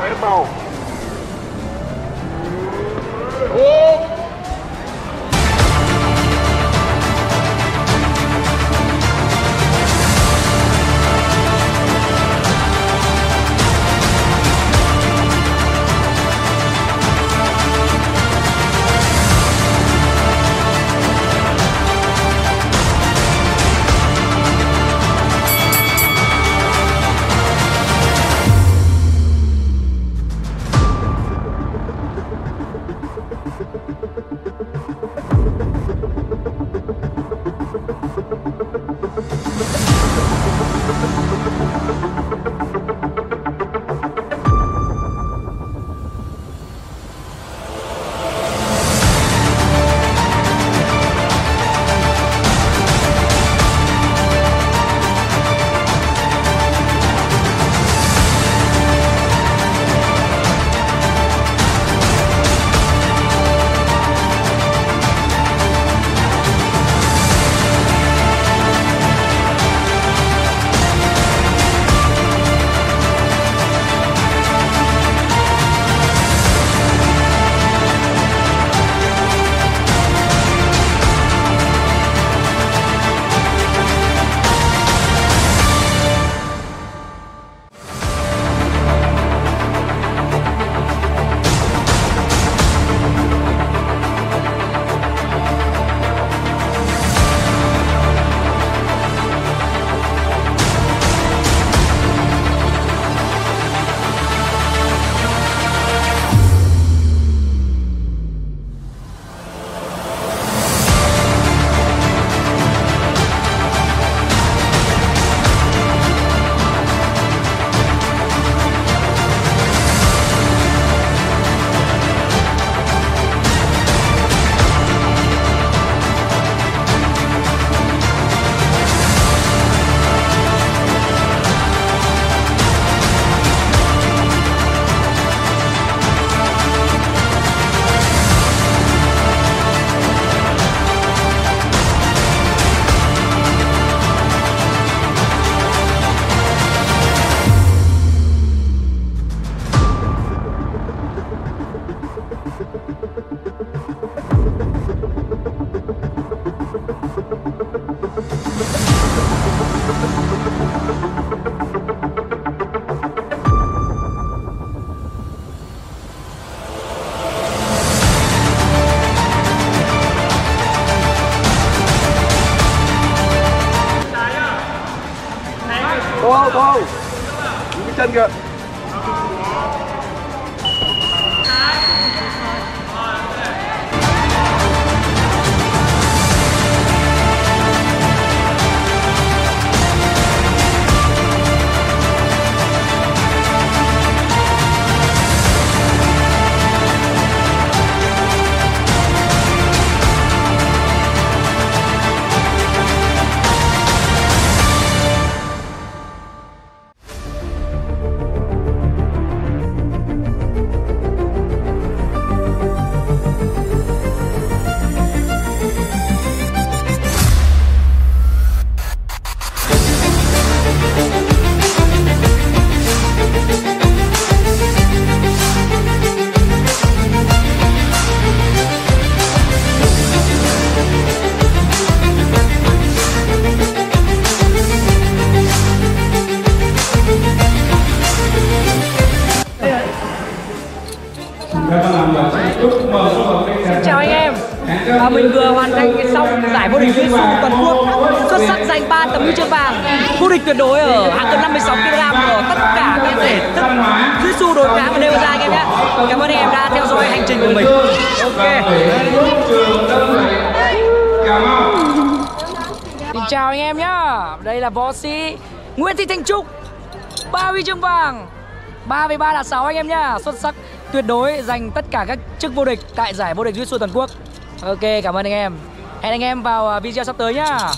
vào, ép vào. Không, những cái chân kìa. Chào anh em, mình vừa hoàn thành xong giải vô địch Jiu-jitsu toàn quốc, xuất sắc giành 3 tấm huy chương vàng, vô địch tuyệt đối ở hạng cân 56 kg của tất cả các thể thức Jiu-jitsu đối kháng và nêu ra anh em nhé. Cảm ơn anh em đã theo dõi hành trình của mình. Ok. Xin chào anh em nhá. Đây là võ sĩ Nguyễn Thị Thanh Trúc, 3 huy chương vàng, 3 x 3 là 6 anh em nhá, xuất sắc tuyệt đối giành tất cả các chức vô địch tại giải vô địch Jiu-jitsu toàn quốc. Ok, cảm ơn anh em. Hẹn anh em vào video sắp tới nhá.